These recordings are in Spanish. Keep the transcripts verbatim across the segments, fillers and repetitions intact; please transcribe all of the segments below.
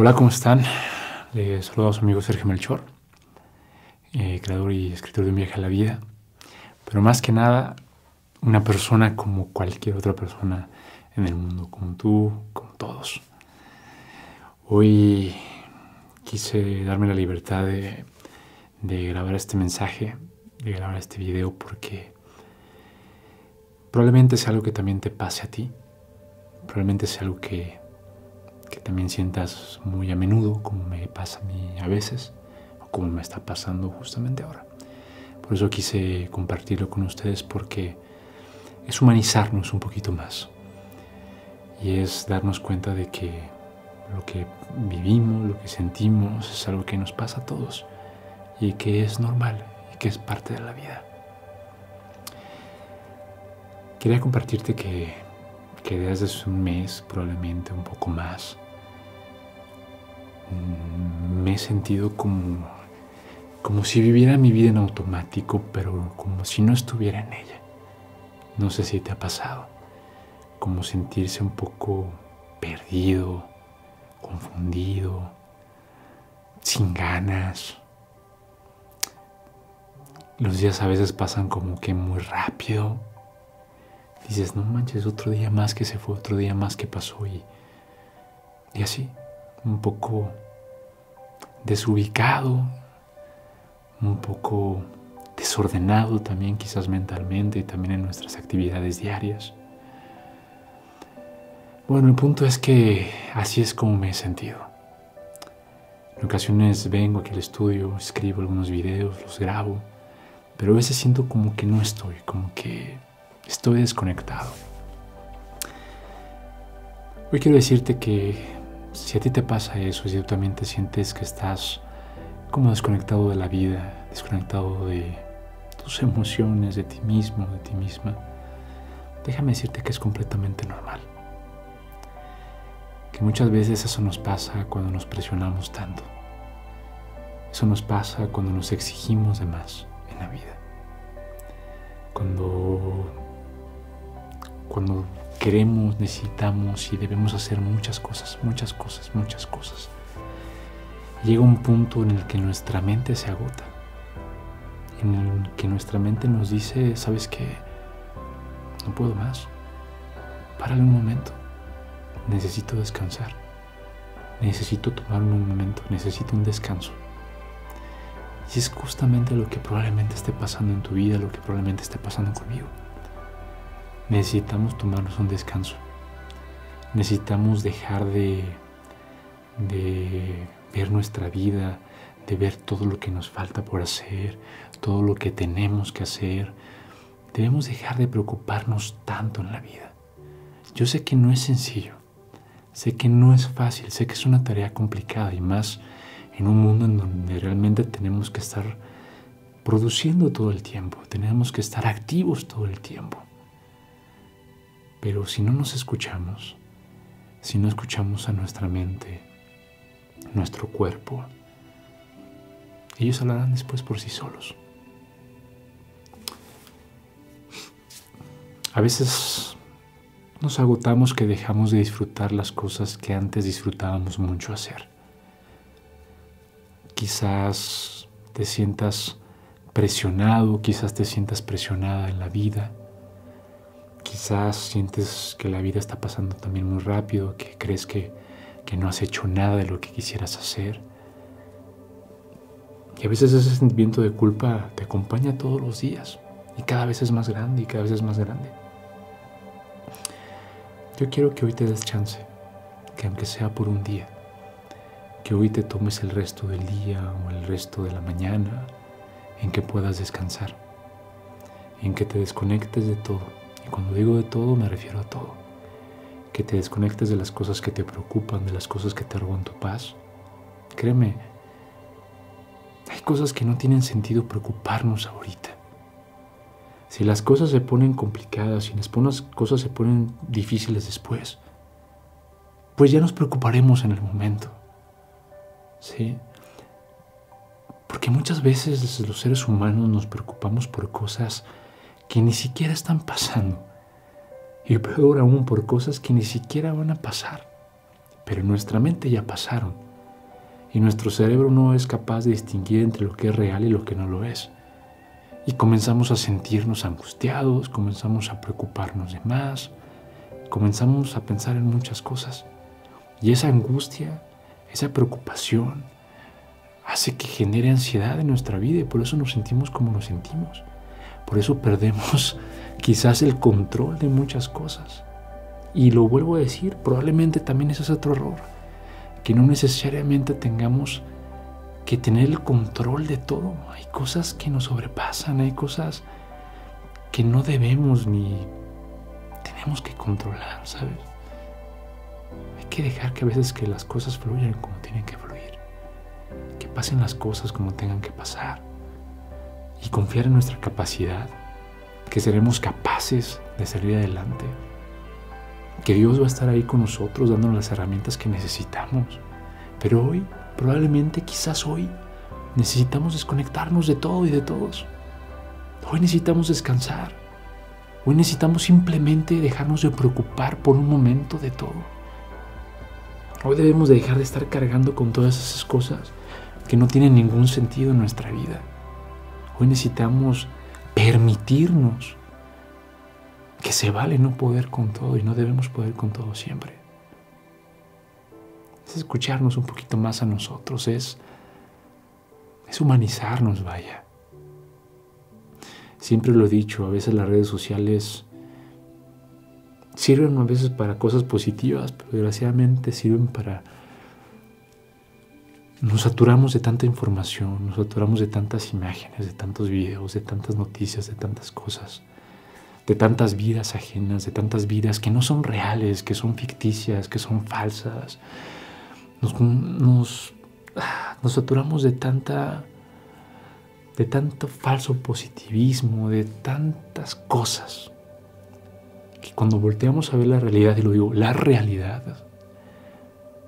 Hola, ¿cómo están? Les saludo a su amigo Sergio Melchor, eh, creador y escritor de Un Viaje a la Vida, pero más que nada una persona como cualquier otra persona en el mundo, como tú, como todos. Hoy quise darme la libertad de, de grabar este mensaje, de grabar este video, porque probablemente sea algo que también te pase a ti, probablemente sea algo que, que también sientas muy a menudo, como me pasa a mí a veces, o como me está pasando justamente ahora. Por eso quise compartirlo con ustedes, porque es humanizarnos un poquito más y es darnos cuenta de que lo que vivimos, lo que sentimos, es algo que nos pasa a todos y que es normal y que es parte de la vida. Quería compartirte que, que desde hace un mes, probablemente un poco más, me he sentido como, como si viviera mi vida en automático, pero como si no estuviera en ella. No sé si te ha pasado, como sentirse un poco perdido, confundido, sin ganas. Los días a veces pasan como que muy rápido. Dices, no manches, otro día más que se fue, otro día más que pasó. Y, y así, un poco desubicado, un poco desordenado también, quizás mentalmente, y también en nuestras actividades diarias. Bueno, el punto es que así es como me he sentido. En ocasiones vengo aquí al estudio, escribo algunos videos, los grabo, pero a veces siento como que no estoy, como que estoy desconectado. Hoy quiero decirte que si a ti te pasa eso, si tú también te sientes que estás como desconectado de la vida, desconectado de tus emociones, de ti mismo, de ti misma, déjame decirte que es completamente normal. Que muchas veces eso nos pasa cuando nos presionamos tanto. Eso nos pasa cuando nos exigimos de más en la vida. Cuando, cuando queremos, necesitamos y debemos hacer muchas cosas, muchas cosas, muchas cosas. Llega un punto en el que nuestra mente se agota, en el que nuestra mente nos dice, ¿sabes qué? No puedo más, párale un momento, necesito descansar, necesito tomarme un momento, necesito un descanso. Y es justamente lo que probablemente esté pasando en tu vida, lo que probablemente esté pasando conmigo. Necesitamos tomarnos un descanso, necesitamos dejar de, de ver nuestra vida, de ver todo lo que nos falta por hacer, todo lo que tenemos que hacer. Debemos dejar de preocuparnos tanto en la vida. Yo sé que no es sencillo, sé que no es fácil, sé que es una tarea complicada, y más en un mundo en donde realmente tenemos que estar produciendo todo el tiempo, tenemos que estar activos todo el tiempo. Pero si no nos escuchamos, si no escuchamos a nuestra mente, nuestro cuerpo, ellos hablarán después por sí solos. A veces nos agotamos que dejamos de disfrutar las cosas que antes disfrutábamos mucho hacer. Quizás te sientas presionado, quizás te sientas presionada en la vida. Quizás sientes que la vida está pasando también muy rápido, que crees que que no has hecho nada de lo que quisieras hacer. Y a veces ese sentimiento de culpa te acompaña todos los días, y cada vez es más grande, y cada vez es más grande. Yo quiero que hoy te des chance, que aunque sea por un día, que hoy te tomes el resto del día o el resto de la mañana en que puedas descansar, en que te desconectes de todo. Y cuando digo de todo, me refiero a todo. Que te desconectes de las cosas que te preocupan, de las cosas que te roban tu paz. Créeme, hay cosas que no tienen sentido preocuparnos ahorita. Si las cosas se ponen complicadas, si las cosas se ponen difíciles después, pues ya nos preocuparemos en el momento, ¿sí? Porque muchas veces los seres humanos nos preocupamos por cosas que ni siquiera están pasando. Y peor aún, por cosas que ni siquiera van a pasar, pero en nuestra mente ya pasaron. y nuestro cerebro no es capaz de distinguir entre lo que es real y lo que no lo es. Y comenzamos a sentirnos angustiados, comenzamos a preocuparnos de más, comenzamos a pensar en muchas cosas. Y esa angustia, esa preocupación, hace que genere ansiedad en nuestra vida y por eso nos sentimos como nos sentimos. Por eso perdemos quizás el control de muchas cosas. Y lo vuelvo a decir, probablemente también ese es otro error, que no necesariamente tengamos que tener el control de todo. Hay cosas que nos sobrepasan, hay cosas que no debemos ni tenemos que controlar, ¿sabes? Hay que dejar que a veces que las cosas fluyan como tienen que fluir, que pasen las cosas como tengan que pasar y confiar en nuestra capacidad, que seremos capaces de salir adelante, que Dios va a estar ahí con nosotros dándonos las herramientas que necesitamos. Pero hoy, probablemente, quizás hoy, necesitamos desconectarnos de todo y de todos. Hoy necesitamos descansar. Hoy necesitamos simplemente dejarnos de preocupar por un momento de todo. Hoy debemos de dejar de estar cargando con todas esas cosas que no tienen ningún sentido en nuestra vida. Hoy necesitamos permitirnos que se vale no poder con todo y no debemos poder con todo siempre. Es escucharnos un poquito más a nosotros, es, es humanizarnos, vaya. Siempre lo he dicho, a veces las redes sociales sirven a veces para cosas positivas, pero desgraciadamente sirven para... Nos saturamos de tanta información, nos saturamos de tantas imágenes, de tantos videos, de tantas noticias, de tantas cosas, de tantas vidas ajenas, de tantas vidas que no son reales, que son ficticias, que son falsas. Nos, nos, nos saturamos de tanta, de tanto falso positivismo, de tantas cosas, que cuando volteamos a ver la realidad, y lo digo, la realidad,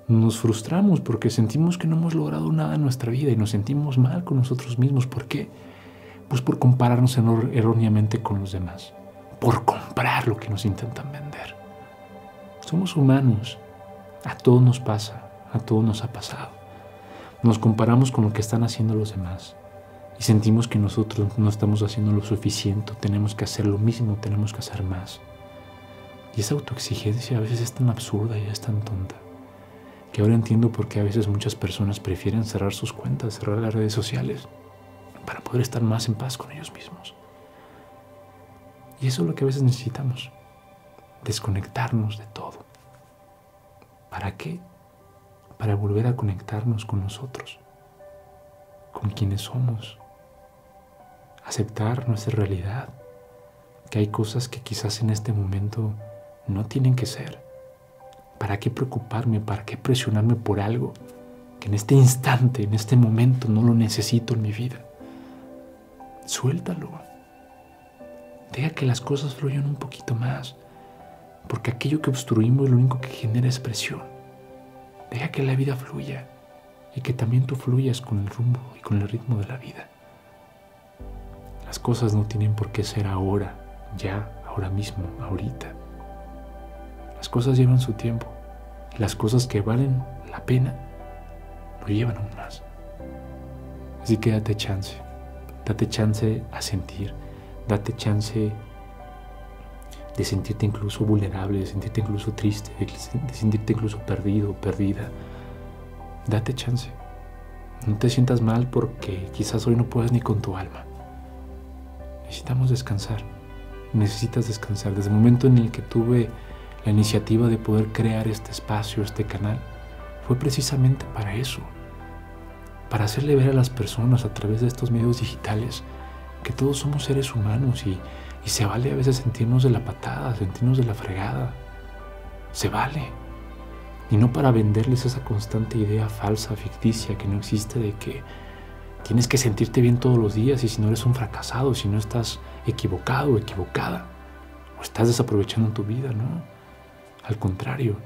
nos frustramos porque sentimos que no hemos logrado nada en nuestra vida y nos sentimos mal con nosotros mismos. ¿Por qué? Pues por compararnos erróneamente con los demás, por comprar lo que nos intentan vender. Somos humanos, a todos nos pasa, a todos nos ha pasado. Nos comparamos con lo que están haciendo los demás y sentimos que nosotros no estamos haciendo lo suficiente, tenemos que hacer lo mismo, tenemos que hacer más. Y esa autoexigencia a veces es tan absurda y es tan tonta, que ahora entiendo por qué a veces muchas personas prefieren cerrar sus cuentas, cerrar las redes sociales, para poder estar más en paz con ellos mismos. Y eso es lo que a veces necesitamos, desconectarnos de todo. ¿Para qué? Para volver a conectarnos con nosotros, con quienes somos, aceptar nuestra realidad, que hay cosas que quizás en este momento no tienen que ser. ¿Para qué preocuparme? ¿Para qué presionarme por algo que en este instante, en este momento no lo necesito en mi vida? Suéltalo. Deja que las cosas fluyan un poquito más, porque aquello que obstruimos lo único que genera es presión. Deja que la vida fluya y que también tú fluyas con el rumbo y con el ritmo de la vida. Las cosas no tienen por qué ser ahora, ya, ahora mismo, ahorita. Las cosas llevan su tiempo. Las cosas que valen la pena lo llevan aún más. Así que date chance. Date chance a sentir. Date chance de sentirte incluso vulnerable, de sentirte incluso triste, de sentirte incluso perdido, perdida. Date chance. No te sientas mal porque quizás hoy no puedas ni con tu alma. Necesitamos descansar. Necesitas descansar. Desde el momento en el que tuve la iniciativa de poder crear este espacio, este canal, fue precisamente para eso. Para hacerle ver a las personas a través de estos medios digitales que todos somos seres humanos y, y se vale a veces sentirnos de la patada, sentirnos de la fregada. Se vale. Y no para venderles esa constante idea falsa, ficticia, que no existe, de que tienes que sentirte bien todos los días y si no eres un fracasado, si no estás equivocado o equivocada, o estás desaprovechando tu vida, ¿no? Al contrario,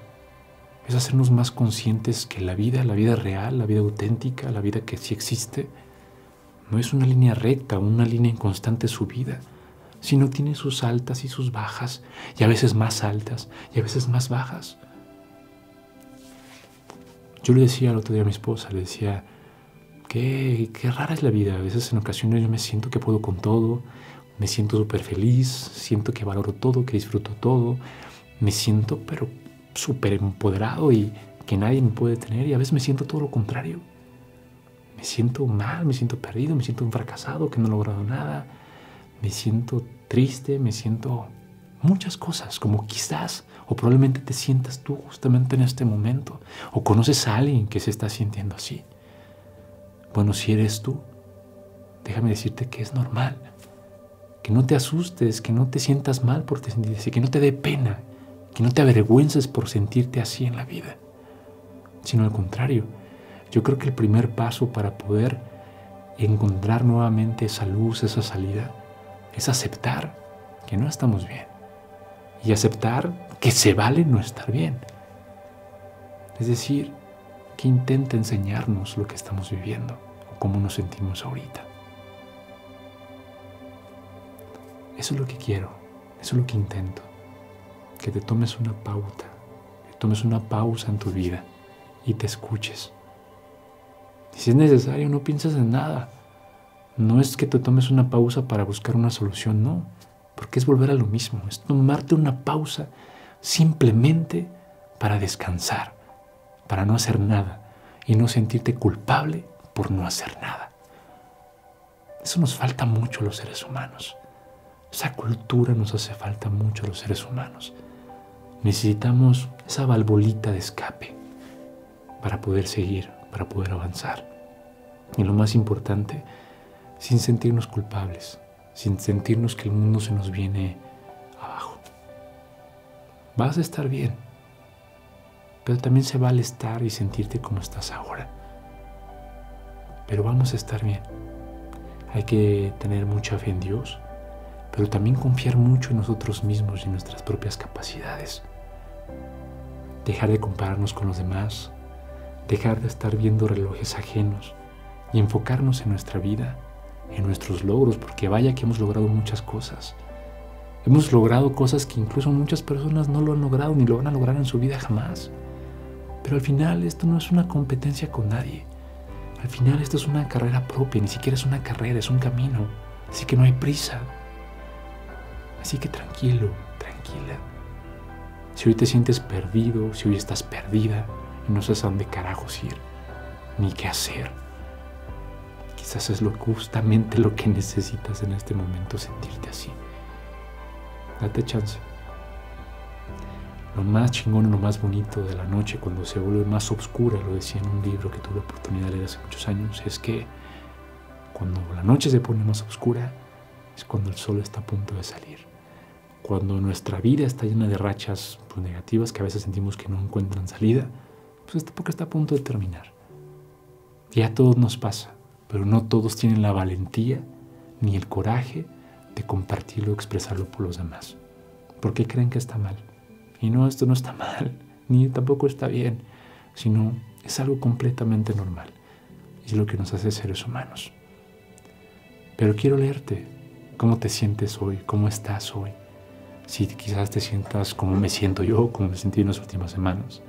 es hacernos más conscientes que la vida, la vida real, la vida auténtica, la vida que sí existe, no es una línea recta, una línea en constante subida, sino tiene sus altas y sus bajas, y a veces más altas, y a veces más bajas. Yo le decía el otro día a mi esposa, le decía, qué, qué rara es la vida. A veces en ocasiones yo me siento que puedo con todo, me siento súper feliz, siento que valoro todo, que disfruto todo, me siento pero súper empoderado y que nadie me puede detener, y a veces me siento todo lo contrario. Me siento mal, me siento perdido, me siento un fracasado que no he logrado nada, me siento triste, me siento muchas cosas, como quizás o probablemente te sientas tú justamente en este momento, o conoces a alguien que se está sintiendo así. Bueno, si eres tú, déjame decirte que es normal, que no te asustes, que no te sientas mal por te sentir así, que no te dé pena, que no te avergüences por sentirte así en la vida, sino al contrario. Yo creo que el primer paso para poder encontrar nuevamente esa luz, esa salida, es aceptar que no estamos bien y aceptar que se vale no estar bien. Es decir, que intenta enseñarnos lo que estamos viviendo o cómo nos sentimos ahorita. Eso es lo que quiero, eso es lo que intento, que te tomes una pauta, que tomes una pausa en tu vida y te escuches. Y si es necesario, no pienses en nada. No es que te tomes una pausa para buscar una solución, no. Porque es volver a lo mismo. Es tomarte una pausa simplemente para descansar, para no hacer nada y no sentirte culpable por no hacer nada. Eso nos falta mucho a los seres humanos. Esa cultura nos hace falta mucho a los seres humanos. Necesitamos esa valvolita de escape para poder seguir, para poder avanzar. Y lo más importante, sin sentirnos culpables, sin sentirnos que el mundo se nos viene abajo. Vas a estar bien, pero también se vale estar y sentirte como estás ahora. Pero vamos a estar bien. Hay que tener mucha fe en Dios, pero también confiar mucho en nosotros mismos y en nuestras propias capacidades. Dejar de compararnos con los demás, dejar de estar viendo relojes ajenos y enfocarnos en nuestra vida, en nuestros logros, porque vaya que hemos logrado muchas cosas. Hemos logrado cosas que incluso muchas personas no lo han logrado ni lo van a lograr en su vida jamás. Pero al final esto no es una competencia con nadie. Al final esto es una carrera propia, ni siquiera es una carrera, es un camino. Así que no hay prisa. Así que tranquilo, tranquila. Si hoy te sientes perdido, si hoy estás perdida, y no sabes a dónde carajos ir, ni qué hacer. Quizás es lo, justamente lo que necesitas en este momento, sentirte así. Date chance. Lo más chingón, lo más bonito de la noche, cuando se vuelve más oscura, lo decía en un libro que tuve la oportunidad de leer hace muchos años, es que cuando la noche se pone más oscura, es cuando el sol está a punto de salir. Cuando nuestra vida está llena de rachas pues, negativas, que a veces sentimos que no encuentran salida, pues esta época está a punto de terminar. Y a todos nos pasa, pero no todos tienen la valentía ni el coraje de compartirlo o expresarlo por los demás. Porque creen que está mal. Y no, esto no está mal, ni tampoco está bien, sino es algo completamente normal. Es lo que nos hace seres humanos. Pero quiero leerte cómo te sientes hoy, cómo estás hoy. Si quizás te sientas como me siento yo, como me sentí en las últimas semanas.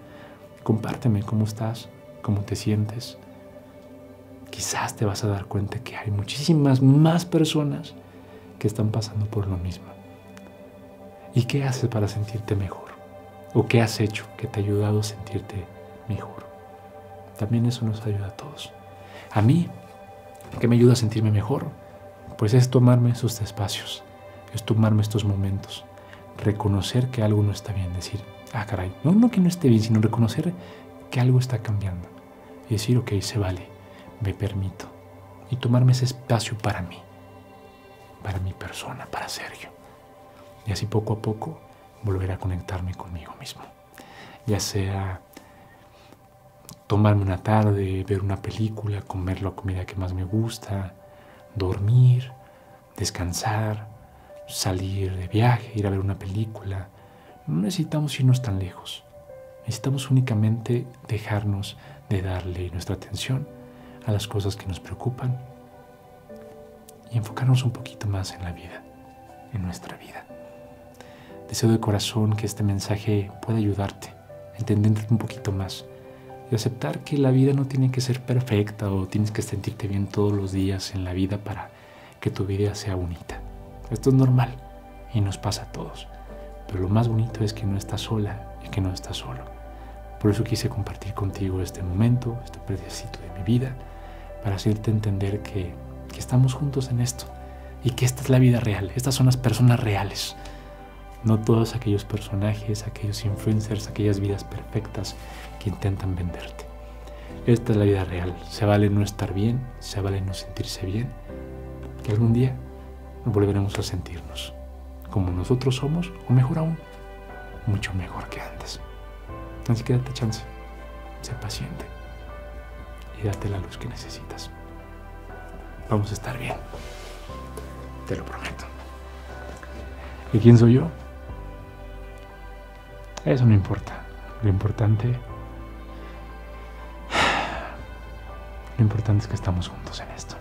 Compárteme cómo estás, cómo te sientes. Quizás te vas a dar cuenta que hay muchísimas más personas que están pasando por lo mismo. ¿Y qué haces para sentirte mejor? ¿O qué has hecho que te ha ayudado a sentirte mejor? También eso nos ayuda a todos. A mí, ¿qué me ayuda a sentirme mejor? Pues es tomarme estos espacios, es tomarme estos momentos, reconocer que algo no está bien, decir, ah, caray, no, no que no esté bien, sino reconocer que algo está cambiando. Y decir, ok, se vale, me permito. Y tomarme ese espacio para mí, para mi persona, para Sergio. Y así poco a poco volver a conectarme conmigo mismo. Ya sea tomarme una tarde, ver una película, comer la comida que más me gusta, dormir, descansar, salir de viaje, ir a ver una película. No necesitamos irnos tan lejos. Necesitamos únicamente dejarnos de darle nuestra atención a las cosas que nos preocupan y enfocarnos un poquito más en la vida, en nuestra vida. Deseo de corazón que este mensaje pueda ayudarte a entenderte un poquito más, y aceptar que la vida no tiene que ser perfecta o tienes que sentirte bien todos los días en la vida para que tu vida sea bonita. Esto es normal y nos pasa a todos, pero lo más bonito es que no estás sola y que no estás solo. Por eso quise compartir contigo este momento, este pedacito de mi vida, para hacerte entender que, que estamos juntos en esto y que esta es la vida real, estas son las personas reales. No todos aquellos personajes, aquellos influencers, aquellas vidas perfectas que intentan venderte. Esta es la vida real. Se vale no estar bien, se vale no sentirse bien. Que algún día volveremos a sentirnos como nosotros somos, o mejor aún, mucho mejor que antes. Así que date chance, sé paciente y date la luz que necesitas. Vamos a estar bien, te lo prometo. ¿Y quién soy yo? Eso no importa. Lo importante... Lo importante es que estamos juntos en esto.